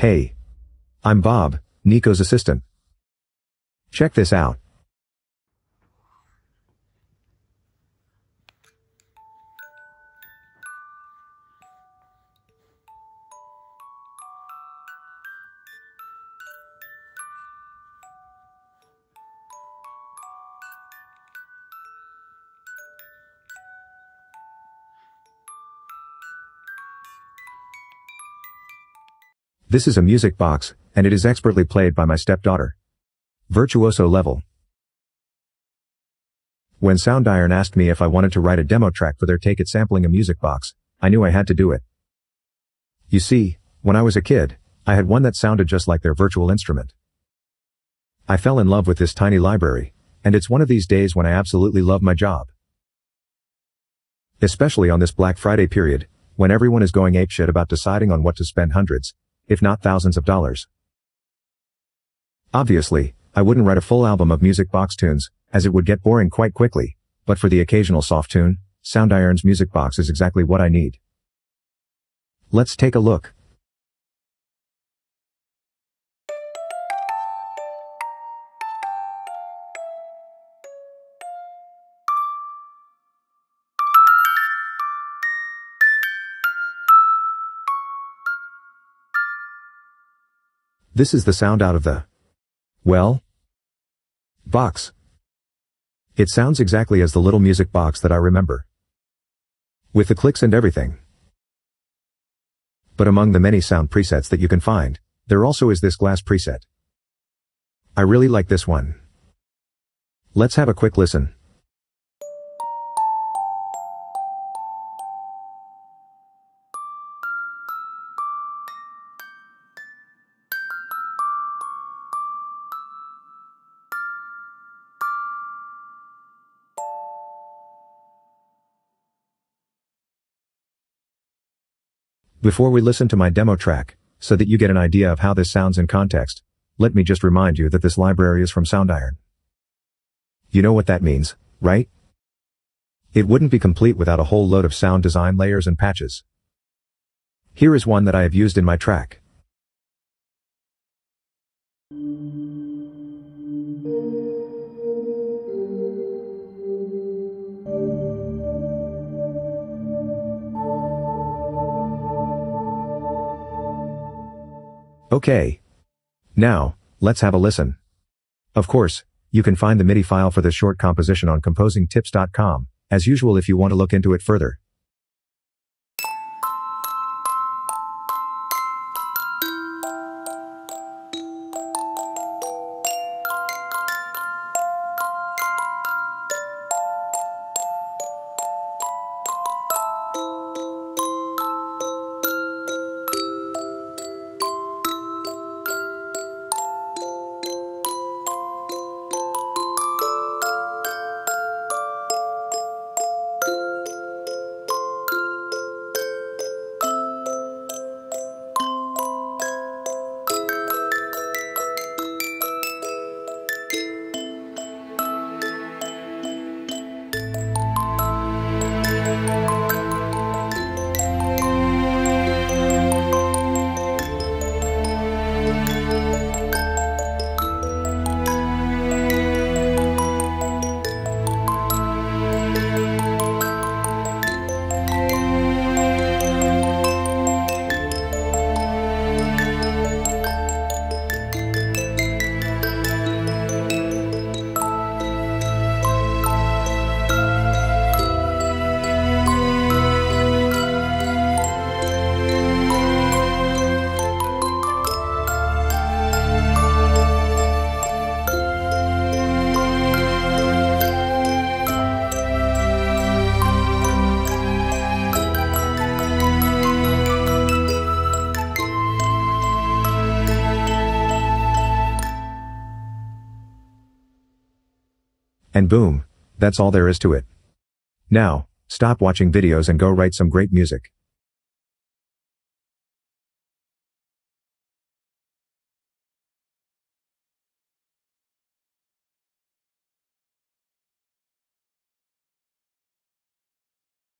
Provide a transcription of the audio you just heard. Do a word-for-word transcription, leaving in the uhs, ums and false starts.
Hey. I'm Bob, Nico's assistant. Check this out. This is a music box, and it is expertly played by my stepdaughter. Virtuoso level. When Soundiron asked me if I wanted to write a demo track for their take at sampling a music box, I knew I had to do it. You see, when I was a kid, I had one that sounded just like their virtual instrument. I fell in love with this tiny library, and it's one of these days when I absolutely love my job. Especially on this Black Friday period, when everyone is going apeshit about deciding on what to spend hundreds, if not thousands of dollars. Obviously, I wouldn't write a full album of music box tunes, as it would get boring quite quickly, but for the occasional soft tune, Soundiron's music box is exactly what I need. Let's take a look. This is the sound out of the, well, box. It sounds exactly as the little music box that I remember, with the clicks and everything. But among the many sound presets that you can find, there also is this glass preset. I really like this one. Let's have a quick listen. Before we listen to my demo track, so that you get an idea of how this sounds in context, let me just remind you that this library is from Soundiron. You know what that means, right? It wouldn't be complete without a whole load of sound design layers and patches. Here is one that I have used in my track. Okay. Now, let's have a listen. Of course, you can find the MIDI file for this short composition on composing tips dot com, as usual if you want to look into it further. And boom, that's all there is to it. Now, stop watching videos and go write some great music.